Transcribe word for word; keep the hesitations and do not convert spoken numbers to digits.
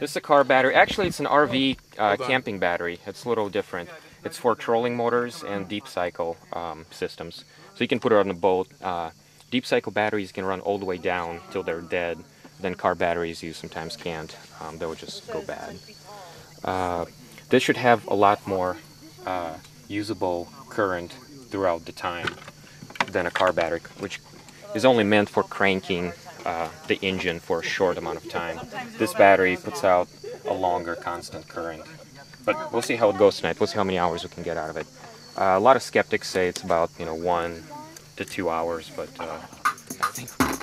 This is a car battery. Actually, it's an R V uh, camping battery. It's a little different. It's for trolling motors and deep cycle um, systems. So you can put it on a boat. Uh, deep cycle batteries can run all the way down till they're dead. Then car batteries you sometimes can't. Um, they'll just go bad. Uh, this should have a lot more uh, usable current throughout the time than a car battery, which is only meant for cranking Uh, the engine for a short amount of time. This battery puts out a longer constant current. But we'll see how it goes tonight. We'll see how many hours we can get out of it. Uh, a lot of skeptics say it's about, you know, one to two hours, but uh, I think